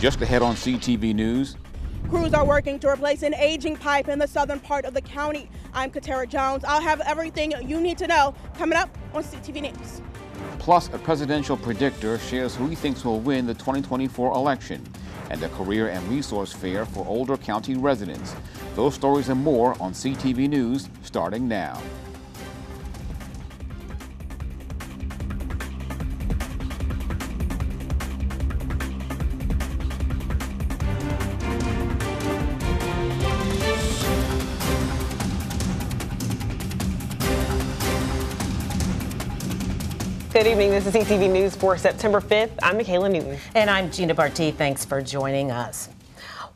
Just ahead on CTV News. Crews are working to replace an aging pipe in the southern part of the county. I'm Katara Jones. I'll have everything you need to know coming up on CTV News. Plus, a presidential predictor shares who he thinks will win the 2024 election and a career and resource fair for older county residents. Those stories and more on CTV News starting now. Good evening. This is CTV News for September 5th. I'm Michaela Newton. And I'm Gina Barti. Thanks for joining us.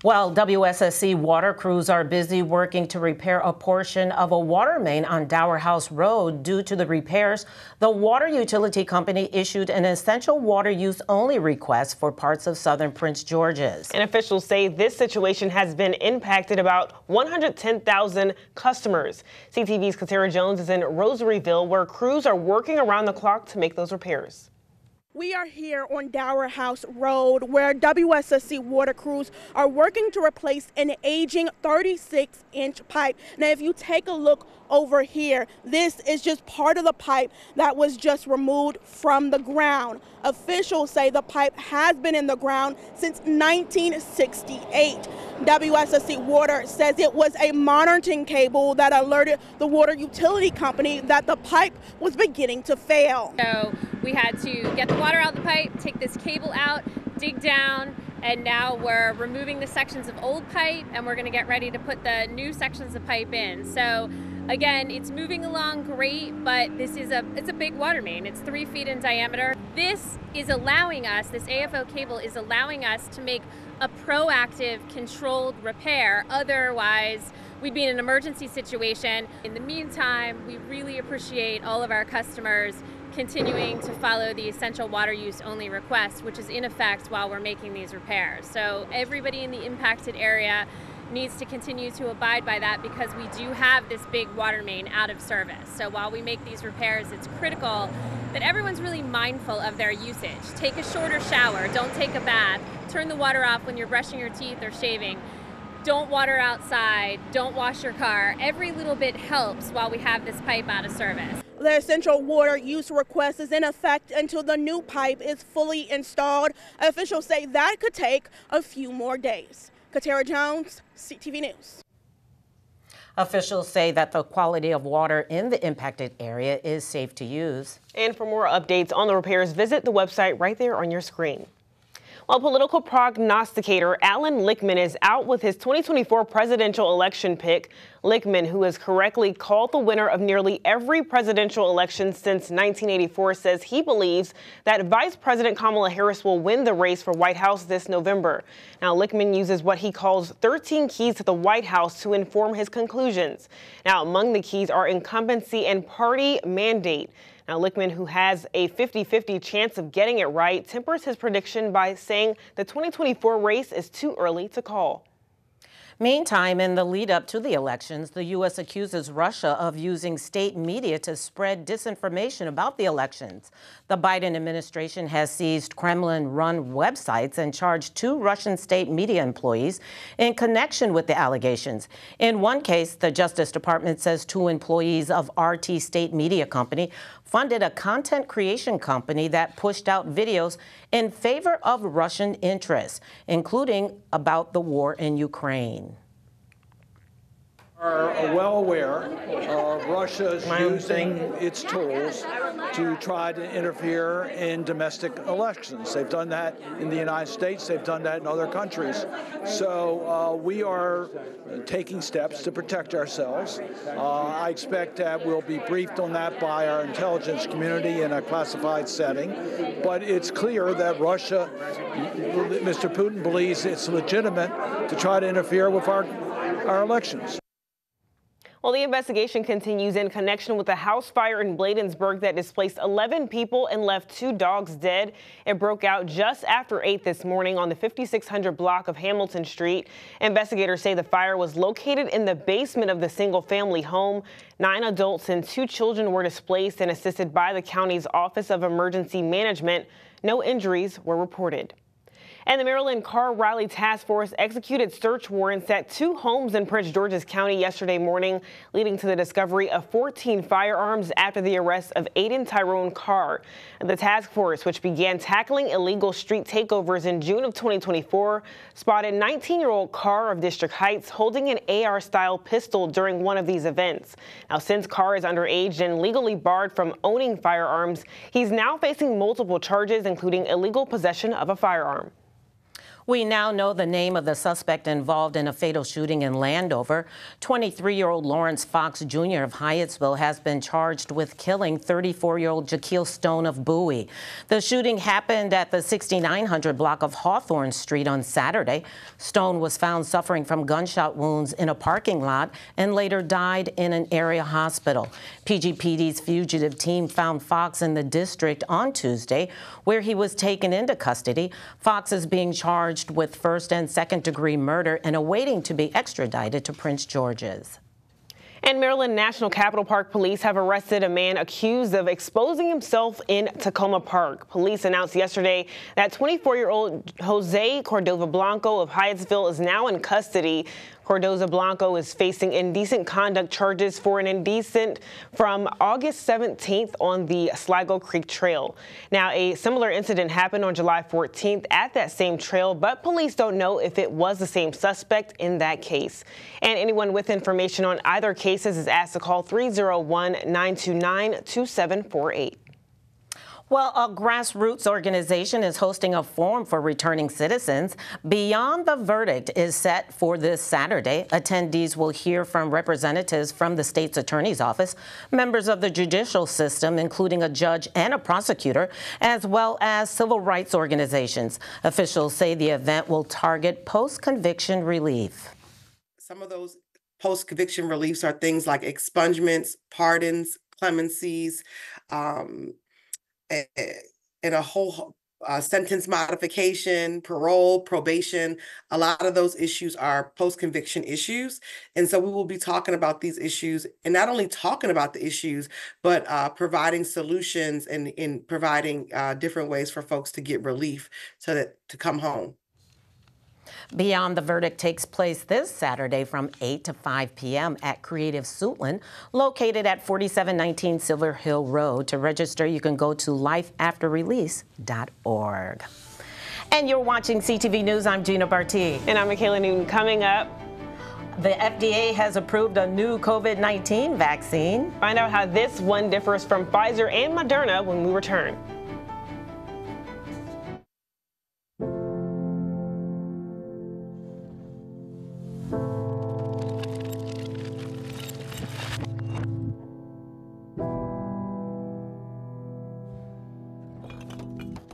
Well, WSSC water crews are busy working to repair a portion of a water main on Dower House Road. Due to the repairs, the water utility company issued an essential water use only request for parts of southern Prince George's. And officials say this situation has been impacted about 110,000 customers. CTV's Katara Jones is in Rosarville, where crews are working around the clock to make those repairs. We are here on Dower House Road, where WSSC water crews are working to replace an aging 36-inch pipe. Now, if you take a look over here, this is just part of the pipe that was just removed from the ground. Officials say the pipe has been in the ground since 1968. WSSC Water says it was a monitoring cable that alerted the water utility company that the pipe was beginning to fail. So we had to get the water out of the pipe, take this cable out, dig down, and now we're removing the sections of old pipe, and we're going to get ready to put the new sections of pipe in. So again, it's moving along great, but this is it's a big water main. It's 3 feet in diameter. This is allowing us, this AFO cable is allowing us to make a proactive, controlled repair. Otherwise, we'd be in an emergency situation. In the meantime, we really appreciate all of our customers continuing to follow the essential water use only request, which is in effect while we're making these repairs. So everybody in the impacted area needs to continue to abide by that, because we do have this big water main out of service. So while we make these repairs, it's critical that everyone's really mindful of their usage. Take a shorter shower, don't take a bath, turn the water off when you're brushing your teeth or shaving, don't water outside, don't wash your car. Every little bit helps while we have this pipe out of service. The essential water use request is in effect until the new pipe is fully installed. Officials say that could take a few more days. Katara Jones, CTV News. Officials say that the quality of water in the impacted area is safe to use. And for more updates on the repairs, visit the website right there on your screen. While political prognosticator Alan Lichtman is out with his 2024 presidential election pick, Lichtman, who is correctly called the winner of nearly every presidential election since 1984, says he believes that Vice President Kamala Harris will win the race for White House this November. Now, Lichtman uses what he calls 13 keys to the White House to inform his conclusions. Now, among the keys are incumbency and party mandate. Now, Lichtman, who has a 50-50 chance of getting it right, tempers his prediction by saying the 2024 race is too early to call. Meantime, in the lead up to the elections, the U.S. accuses Russia of using state media to spread disinformation about the elections. The Biden administration has seized Kremlin-run websites and charged 2 Russian state media employees in connection with the allegations. In one case, the Justice Department says 2 employees of RT state media company funded a content creation company that pushed out videos in favor of Russian interests, including about the war in Ukraine. Are well aware of Russia's using its tools to try to interfere in domestic elections. They've done that in the United States. They've done that in other countries. So we are taking steps to protect ourselves. I expect that we'll be briefed on that by our intelligence community in a classified setting. But it's clear that Russia, Mr. Putin, believes it's legitimate to try to interfere with our elections. Well, the investigation continues in connection with a house fire in Bladensburg that displaced 11 people and left 2 dogs dead. It broke out just after 8 this morning on the 5600 block of Hamilton Street. Investigators say the fire was located in the basement of the single-family home. 9 adults and 2 children were displaced and assisted by the county's Office of Emergency Management. No injuries were reported. And the Maryland Car Riley Task Force executed search warrants at two homes in Prince George's County yesterday morning, leading to the discovery of 14 firearms after the arrest of Aiden Tyrone Carr. The task force, which began tackling illegal street takeovers in June of 2024, spotted 19-year-old Carr of District Heights holding an AR-style pistol during one of these events. Now, since Carr is underage and legally barred from owning firearms, he's now facing multiple charges, including illegal possession of a firearm. We now know the name of the suspect involved in a fatal shooting in Landover. 23-year-old Lawrence Fox Jr. of Hyattsville has been charged with killing 34-year-old Jaquiel Stone of Bowie. The shooting happened at the 6900 block of Hawthorne Street on Saturday. Stone was found suffering from gunshot wounds in a parking lot and later died in an area hospital. PGPD's fugitive team found Fox in the district on Tuesday, where he was taken into custody. Fox is being charged with first and second degree murder and awaiting to be extradited to Prince George's. And Maryland National Capital Park police have arrested a man accused of exposing himself in Tacoma Park. Police announced yesterday that 24-year-old Jose Cordova Blanco of Hyattsville is now in custody. Cordova Blanco is facing indecent conduct charges for an indecent from August 17th on the Sligo Creek Trail. Now, a similar incident happened on July 14th at that same trail, but police don't know if it was the same suspect in that case. And anyone with information on either cases is asked to call 301-929-2748. Well, a grassroots organization is hosting a forum for returning citizens. Beyond the Verdict is set for this Saturday. Attendees will hear from representatives from the state's attorney's office, members of the judicial system, including a judge and a prosecutor, as well as civil rights organizations. Officials say the event will target post-conviction relief. Some of those post-conviction reliefs are things like expungements, pardons, clemencies, and a whole sentence modification, parole, probation. A lot of those issues are post-conviction issues. And so we will be talking about these issues and not only talking about the issues, but providing solutions and in providing different ways for folks to get relief so that to come home. Beyond the Verdict takes place this Saturday from 8 to 5 p.m. at Creative Suitland, located at 4719 Silver Hill Road. To register, you can go to lifeafterrelease.org. And you're watching CTV News. I'm Gina Barti. And I'm Michaela Newton. Coming up, the FDA has approved a new COVID-19 vaccine. Find out how this one differs from Pfizer and Moderna when we return.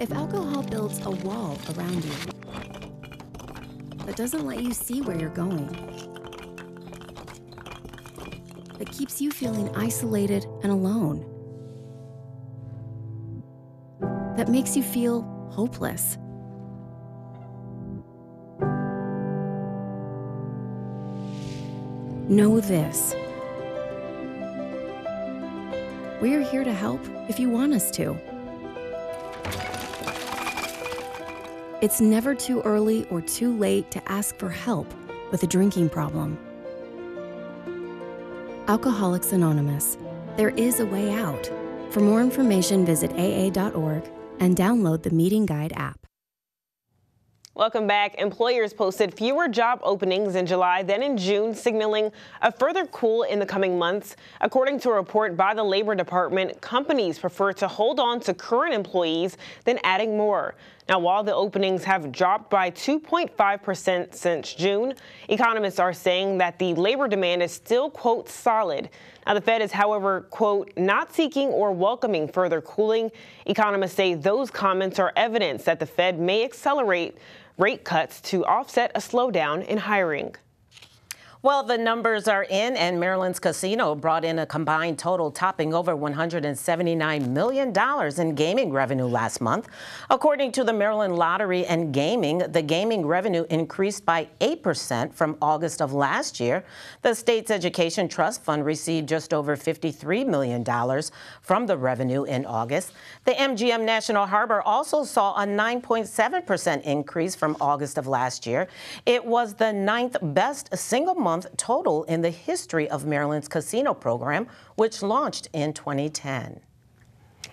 If alcohol builds a wall around you that doesn't let you see where you're going, that keeps you feeling isolated and alone, that makes you feel hopeless, know this. We're here to help if you want us to. It's never too early or too late to ask for help with a drinking problem. Alcoholics Anonymous, there is a way out. For more information, visit aa.org and download the Meeting Guide app. Welcome back. Employers posted fewer job openings in July than in June, signaling a further cool in the coming months. According to a report by the Labor Department, companies prefer to hold on to current employees than adding more. Now, while the openings have dropped by 2.5% since June, economists are saying that the labor demand is still, quote, solid. Now, the Fed is, however, quote, not seeking or welcoming further cooling. Economists say those comments are evidence that the Fed may accelerate rate cuts to offset a slowdown in hiring. Well, the numbers are in, and Maryland's casino brought in a combined total topping over $179 million in gaming revenue last month. According to the Maryland Lottery and Gaming, the gaming revenue increased by 8% from August of last year. The state's Education Trust Fund received just over $53 million from the revenue in August. The MGM National Harbor also saw a 9.7% increase from August of last year. It was the ninth best single month total in the history of Maryland's casino program, which launched in 2010.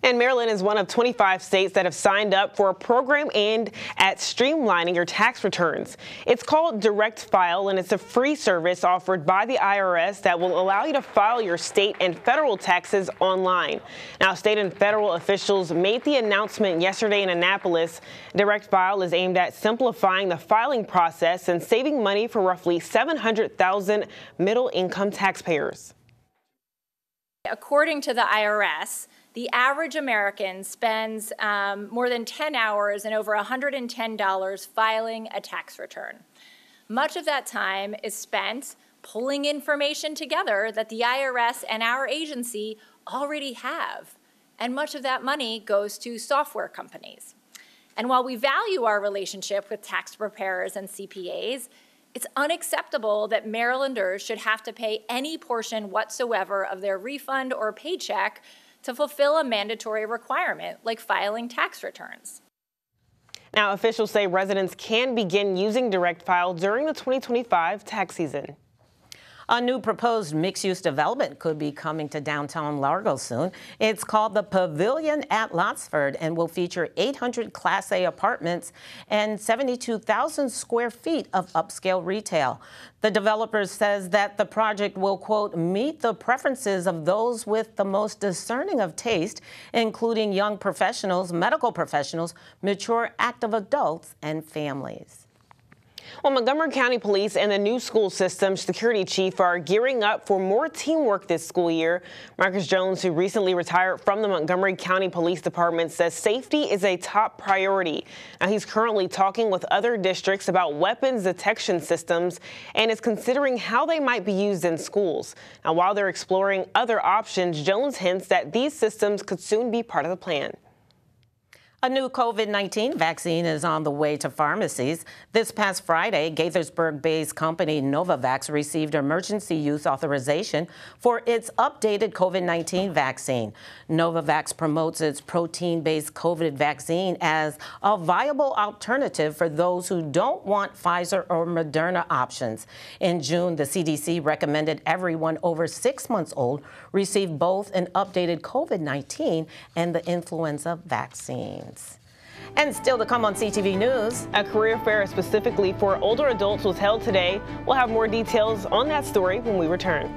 And Maryland is one of 25 states that have signed up for a program aimed at streamlining your tax returns. It's called Direct File, and it's a free service offered by the IRS that will allow you to file your state and federal taxes online. Now, state and federal officials made the announcement yesterday in Annapolis. Direct File is aimed at simplifying the filing process and saving money for roughly 700,000 middle-income taxpayers. According to the IRS, the average American spends more than 10 hours and over $110 filing a tax return. Much of that time is spent pulling information together that the IRS and our agency already have, and much of that money goes to software companies. And while we value our relationship with tax preparers and CPAs, it's unacceptable that Marylanders should have to pay any portion whatsoever of their refund or paycheck to fulfill a mandatory requirement like filing tax returns. Now, officials say residents can begin using Direct File during the 2025 tax season. A new proposed mixed-use development could be coming to downtown Largo soon. It's called the Pavilion at Lotsford and will feature 800 Class A apartments and 72,000 square feet of upscale retail. The developer says that the project will, quote, meet the preferences of those with the most discerning of taste, including young professionals, medical professionals, mature active adults, and families. Well, Montgomery County Police and the new school system security chief are gearing up for more teamwork this school year. Marcus Jones, who recently retired from the Montgomery County Police Department, says safety is a top priority. Now, he's currently talking with other districts about weapons detection systems and is considering how they might be used in schools. Now, while they're exploring other options, Jones hints that these systems could soon be part of the plan. A new COVID-19 vaccine is on the way to pharmacies. This past Friday, Gaithersburg-based company Novavax received emergency use authorization for its updated COVID-19 vaccine. Novavax promotes its protein-based COVID vaccine as a viable alternative for those who don't want Pfizer or Moderna options. In June, the CDC recommended everyone over 6 months old receive both an updated COVID-19 and the influenza vaccine. And still to come on CTV News, a career fair specifically for older adults was held today. We'll have more details on that story when we return.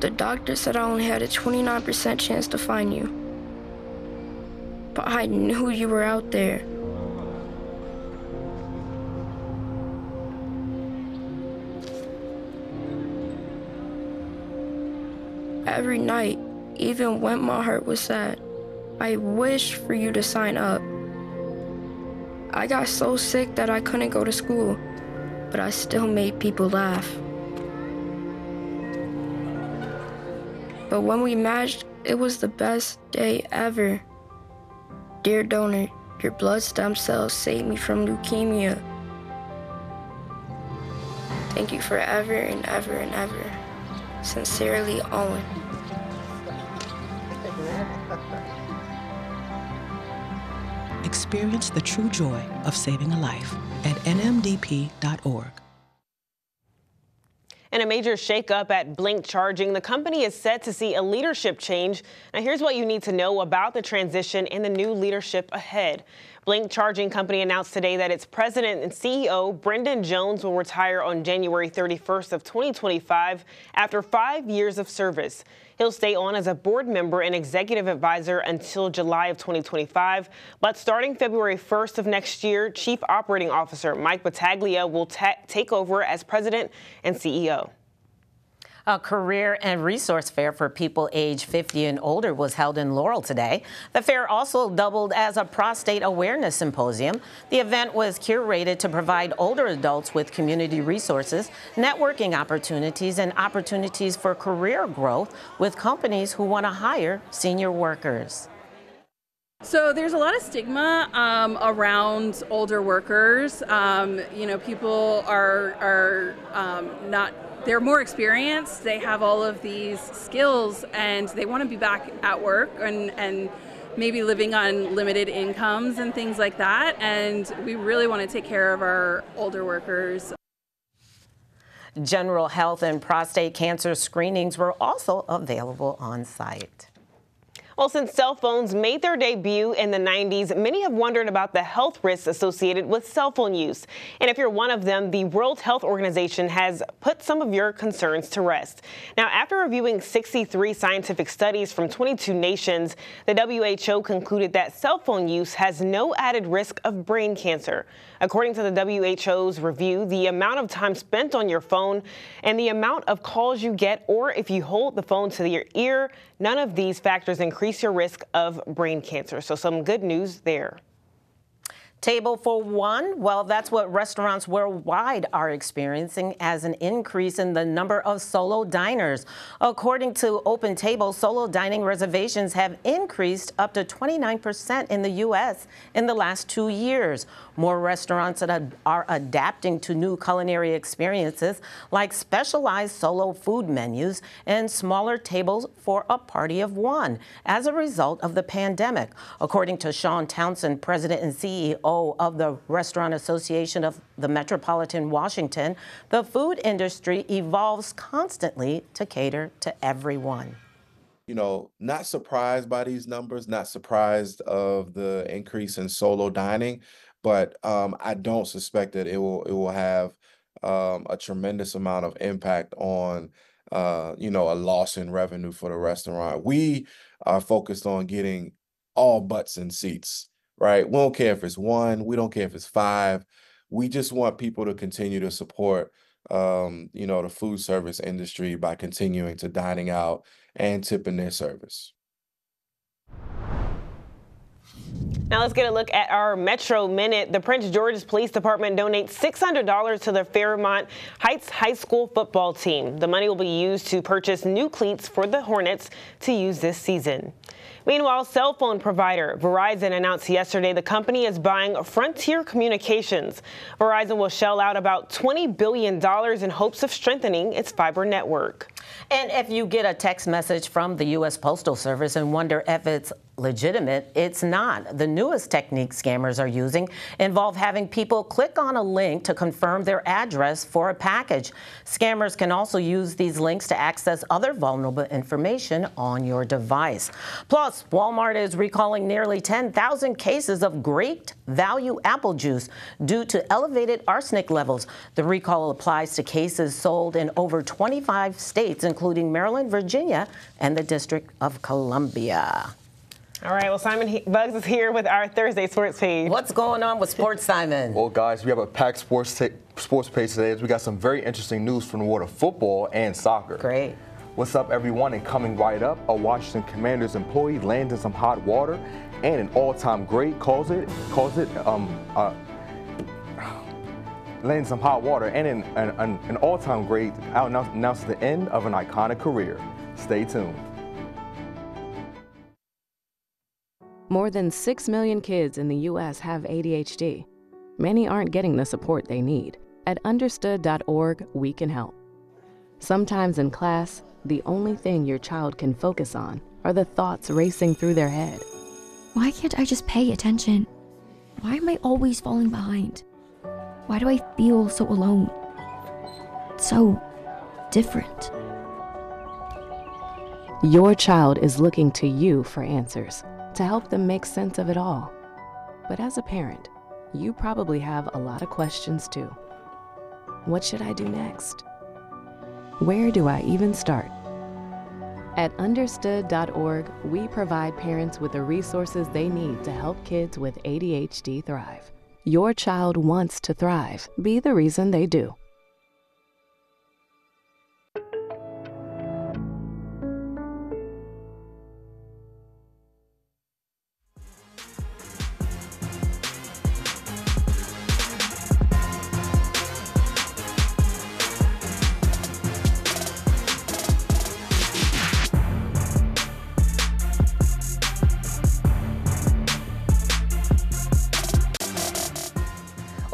The doctor said I only had a 29% chance to find you. But I knew you were out there. Every night, even when my heart was sad, I wished for you to sign up. I got so sick that I couldn't go to school, but I still made people laugh. But when we matched, it was the best day ever. Dear donor, your blood stem cells saved me from leukemia. Thank you forever and ever and ever. Sincerely, Owen. Experience the true joy of saving a life at nmdp.org. And a major shakeup at Blink Charging. The company is set to see a leadership change. Now, here's what you need to know about the transition and the new leadership ahead. Blink Charging Company announced today that its president and CEO, Brendan Jones, will retire on January 31st of 2025 after 5 years of service. He'll stay on as a board member and executive advisor until July of 2025. But starting February 1st of next year, Chief Operating Officer Mike Battaglia will take over as president and CEO. A career and resource fair for people age 50 and older was held in Laurel today. The fair also doubled as a prostate awareness symposium. The event was curated to provide older adults with community resources, networking opportunities, and opportunities for career growth with companies who want to hire senior workers. So there's a lot of stigma around older workers. You know, people they're more experienced. They have all of these skills and they want to be back at work and maybe living on limited incomes and things like that. And we really want to take care of our older workers. General health and prostate cancer screenings were also available on site. Well, since cell phones made their debut in the 90s, many have wondered about the health risks associated with cell phone use. And if you're one of them, the World Health Organization has put some of your concerns to rest. Now, after reviewing 63 scientific studies from 22 nations, the WHO concluded that cell phone use has no added risk of brain cancer. According to the WHO's review, the amount of time spent on your phone and the amount of calls you get, or if you hold the phone to your ear, none of these factors increase your risk of brain cancer. So some good news there. Table for one, well, that's what restaurants worldwide are experiencing as an increase in the number of solo diners. According to Open Table, solo dining reservations have increased up to 29% in the U.S. in the last 2 years. More restaurants are adapting to new culinary experiences like specialized solo food menus and smaller tables for a party of one as a result of the pandemic. According to Sean Townsend, president and CEO of the Restaurant Association of the Metropolitan Washington, the food industry evolves constantly to cater to everyone. You know, not surprised by these numbers, not surprised of the increase in solo dining, but I don't suspect that it will have a tremendous amount of impact on you know, a loss in revenue for the restaurant. We are focused on getting all butts in seats. Right? We don't care if it's one, we don't care if it's five. We just want people to continue to support, you know, the food service industry by continuing to dining out and tipping their service. Now let's get a look at our Metro Minute. The Prince George's Police Department donates $600 to the Fairmont Heights High School football team. The money will be used to purchase new cleats for the Hornets to use this season. Meanwhile, cell phone provider Verizon announced yesterday the company is buying Frontier Communications. Verizon will shell out about $20 billion in hopes of strengthening its fiber network. And if you get a text message from the U.S. Postal Service and wonder if it's legitimate, it's not. The newest technique scammers are using involve having people click on a link to confirm their address for a package. Scammers can also use these links to access other vulnerable information on your device. Plus, Walmart is recalling nearly 10,000 cases of Great Value apple juice due to elevated arsenic levels. The recall applies to cases sold in over 25 states, including Maryland, Virginia, and the District of Columbia. All right, well, Simon Bugs is here with our Thursday sports page. What's going on with sports, Simon? Well, guys, we have a packed sports page today, as we got some very interesting news from the world of football and soccer. Great. What's up, everyone? And coming right up, a Washington Commanders employee lands in some hot water, and an all-time great announces the end of an iconic career. Stay tuned. More than 6 million kids in the U.S. have ADHD. Many aren't getting the support they need. At understood.org, we can help. Sometimes in class, the only thing your child can focus on are the thoughts racing through their head. Why can't I just pay attention? Why am I always falling behind? Why do I feel so alone? So different. Your child is looking to you for answers to help them make sense of it all. But as a parent, you probably have a lot of questions too. What should I do next? Where do I even start? At understood.org, we provide parents with the resources they need to help kids with ADHD thrive. Your child wants to thrive. Be the reason they do.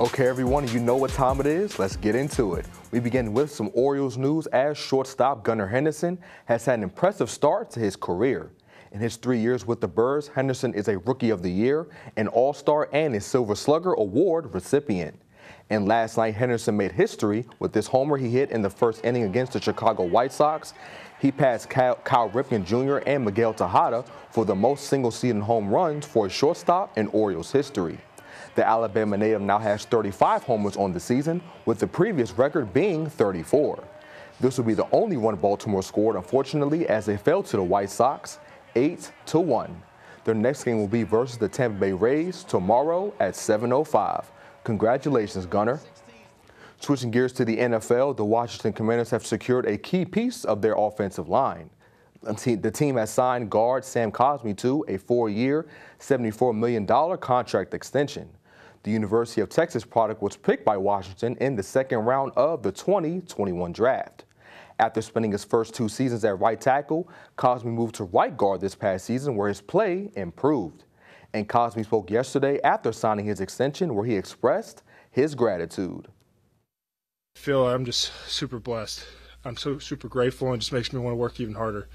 Okay, everyone, you know what time it is. Let's get into it. We begin with some Orioles news as shortstop Gunnar Henderson has had an impressive start to his career. In his 3 years with the Birds, Henderson is a Rookie of the Year, an All-Star, and a Silver Slugger Award recipient. And last night, Henderson made history with this homer he hit in the first inning against the Chicago White Sox. He passed Cal Ripken Jr. and Miguel Tejada for the most single-season home runs for a shortstop in Orioles history. The Alabama native now has 35 homers on the season, with the previous record being 34. This will be the only one Baltimore scored, unfortunately, as they fell to the White Sox 8-1. Their next game will be versus the Tampa Bay Rays tomorrow at 7:05. Congratulations, Gunner. Switching gears to the NFL, the Washington Commanders have secured a key piece of their offensive line. The team has signed guard Sam Cosmi to a 4-year, $74 million contract extension. The University of Texas product was picked by Washington in the second round of the 2021 draft. After spending his first 2 seasons at right tackle, Cosmi moved to right guard this past season, where his play improved. And Cosmi spoke yesterday after signing his extension, where he expressed his gratitude. Phil, I'm just super blessed. I'm so super grateful, and it just makes me want to work even harder.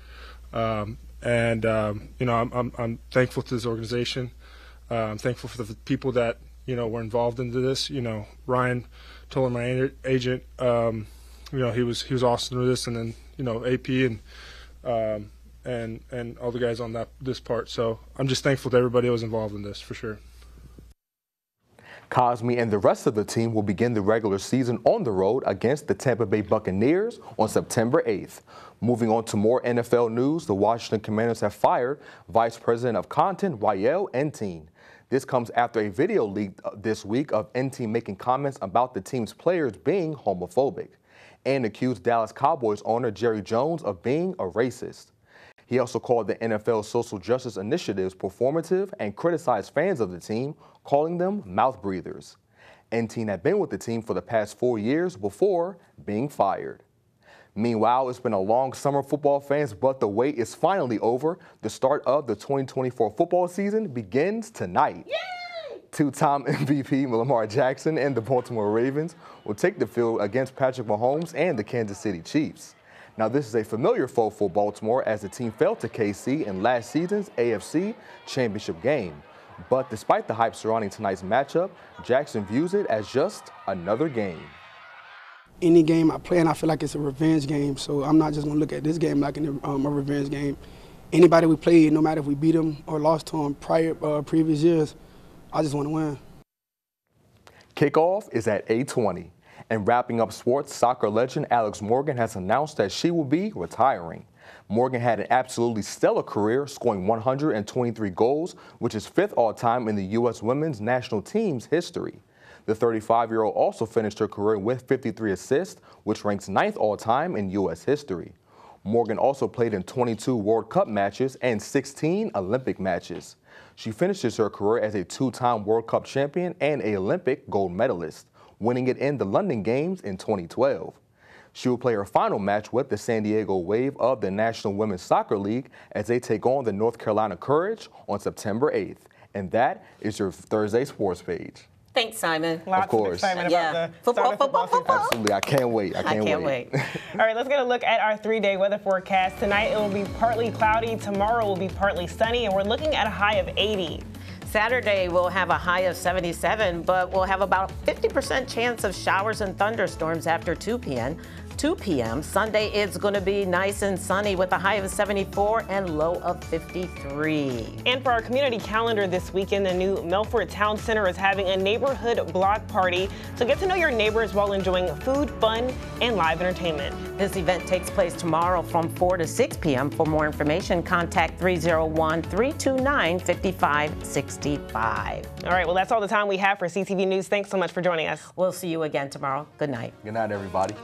You know, I'm thankful to this organization. I'm thankful for the people that, you know, were involved into this. You know, Ryan Toller, my agent, you know, he was awesome with this, and then, you know, AP and all the guys on this part. So I'm just thankful to everybody that was involved in this, for sure. Cosmi and the rest of the team will begin the regular season on the road against the Tampa Bay Buccaneers on September 8th. Moving on to more NFL news, the Washington Commanders have fired Vice President of Content Rael Entein. This comes after a video leaked this week of Entein making comments about the team's players being homophobic and accused Dallas Cowboys owner Jerry Jones of being a racist. He also called the NFL's social justice initiatives performative and criticized fans of the team, calling them mouth breathers. Entein had been with the team for the past 4 years before being fired. Meanwhile, it's been a long summer, football fans, but the wait is finally over. The start of the 2024 football season begins tonight. Yay! Two-time MVP Lamar Jackson and the Baltimore Ravens will take the field against Patrick Mahomes and the Kansas City Chiefs. Now, this is a familiar foe for Baltimore, as the team fell to KC in last season's AFC Championship game. But despite the hype surrounding tonight's matchup, Jackson views it as just another game. Any game I play, and I feel like it's a revenge game, so I'm not just going to look at this game like a revenge game. Anybody we play, no matter if we beat them or lost to them previous years, I just want to win. Kickoff is at 8:20. And wrapping up sports, soccer legend Alex Morgan has announced that she will be retiring. Morgan had an absolutely stellar career, scoring 123 goals, which is 5th all-time in the U.S. women's national team's history. The 35-year-old also finished her career with 53 assists, which ranks 9th all-time in U.S. history. Morgan also played in 22 World Cup matches and 16 Olympic matches. She finishes her career as a two-time World Cup champion and an Olympic gold medalist, winning it in the London Games in 2012. She will play her final match with the San Diego Wave of the National Women's Soccer League as they take on the North Carolina Courage on September 8th. And that is your Thursday sports page. Thanks, Simon. Lots of excitement about the football. Absolutely. I can't wait. I can't wait. All right, let's get a look at our 3-day weather forecast. Tonight it will be partly cloudy. Tomorrow will be partly sunny, and we're looking at a high of 80. Saturday, we'll have a high of 77, but we'll have about a 50% chance of showers and thunderstorms after 2 p.m. Sunday, it's going to be nice and sunny with a high of 74 and low of 53. And for our community calendar this weekend, the new Milford Town Center is having a neighborhood block party. So get to know your neighbors while enjoying food, fun, and live entertainment. This event takes place tomorrow from 4 to 6 p.m. For more information, contact 301-329-5560. All right, well, that's all the time we have for CTV News. Thanks so much for joining us. We'll see you again tomorrow. Good night. Good night, everybody.